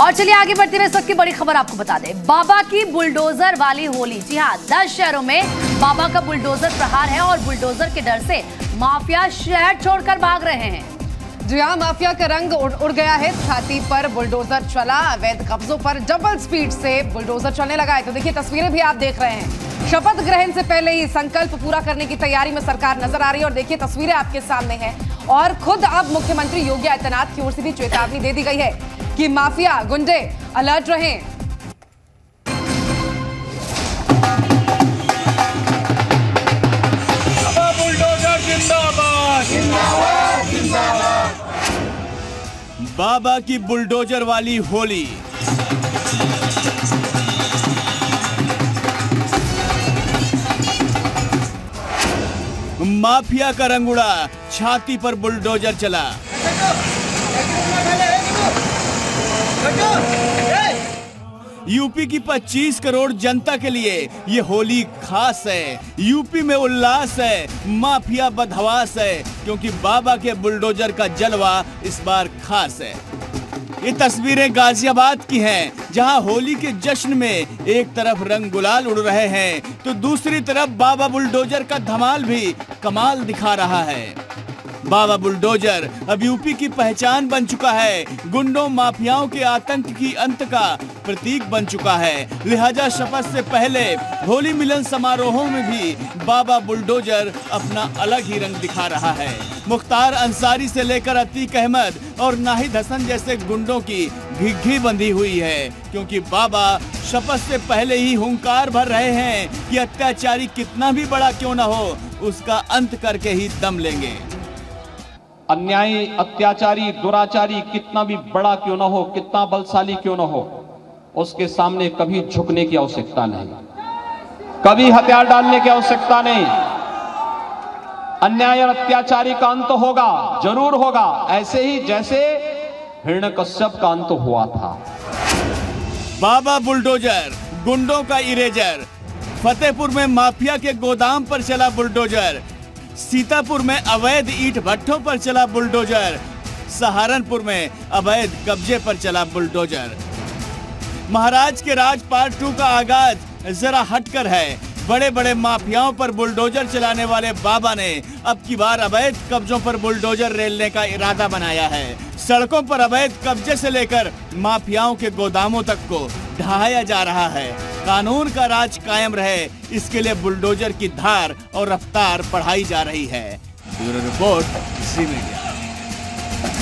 और चलिए आगे बढ़ते हुए इस वक्त की बड़ी खबर आपको बता दें, बाबा की बुलडोजर वाली होली। जी हां, 10 शहरों में बाबा का बुलडोजर प्रहार है और बुलडोजर के डर से माफिया शहर छोड़कर भाग रहे हैं। जी हां, माफिया का रंग उड़ गया है, छाती पर बुलडोजर चला, अवैध कब्जों पर डबल स्पीड से बुलडोजर चलने लगा है। तो देखिए तस्वीरें भी आप देख रहे हैं, शपथ ग्रहण से पहले ही संकल्प पूरा करने की तैयारी में सरकार नजर आ रही है। और देखिए तस्वीरें आपके सामने हैं, और खुद अब मुख्यमंत्री योगी आदित्यनाथ की ओर से भी चेतावनी दे दी गई है कि माफिया गुंडे अलर्ट रहें। बुलडोजर जिंदाबाद जिंदाबाद जिंदाबाद। बाबा की बुलडोजर वाली होली। माफिया का रंग उड़ा, छाती पर बुलडोजर चला। यूपी की 25 करोड़ जनता के लिए ये होली खास है। यूपी में उल्लास है, माफिया बदहवास है, क्योंकि बाबा के बुलडोजर का जलवा इस बार खास है। ये तस्वीरें गाजियाबाद की हैं, जहां होली के जश्न में एक तरफ रंग गुलाल उड़ रहे हैं तो दूसरी तरफ बाबा बुलडोजर का धमाल भी कमाल दिखा रहा है। बाबा बुलडोजर अब यूपी की पहचान बन चुका है, गुंडों माफियाओं के आतंक की अंत का प्रतीक बन चुका है। लिहाजा शपथ से पहले होली मिलन समारोहों में भी बाबा बुलडोजर अपना अलग ही रंग दिखा रहा है। मुख्तार अंसारी से लेकर अतीक अहमद और नाहिद हसन जैसे गुंडों की घिघी बंधी हुई है, क्योंकि बाबा शपथ से पहले ही हुंकार भर रहे हैं कि अत्याचारी कितना भी बड़ा क्यों ना हो, उसका अंत करके ही दम लेंगे। अन्यायी, अत्याचारी, दुराचारी कितना भी बड़ा क्यों ना हो, कितना बलशाली क्यों ना हो, उसके सामने कभी झुकने की आवश्यकता नहीं, कभी हथियार डालने की आवश्यकता नहीं। अन्याय और अत्याचारी का अंत होगा, जरूर होगा, ऐसे ही जैसे हिरणकश्यप का अंत हुआ था। बाबा बुलडोजर गुंडों का इरेजर। फतेहपुर में माफिया के गोदाम पर चला बुलडोजर, सीतापुर में अवैध ईट भट्टों पर चला बुलडोजर, सहारनपुर में अवैध कब्जे पर चला बुलडोजर। महाराज के राज पार्ट 2 का आगाज जरा हटकर है। बड़े बड़े माफियाओं पर बुलडोजर चलाने वाले बाबा ने अब की बार अवैध कब्जों पर बुलडोजर रेलने का इरादा बनाया है। सड़कों पर अवैध कब्जे से लेकर माफियाओं के गोदामों तक को ढहाया जा रहा है। कानून का राज कायम रहे, इसके लिए बुलडोजर की धार और रफ्तार बढ़ाई जा रही है। Bureau report, Zee media.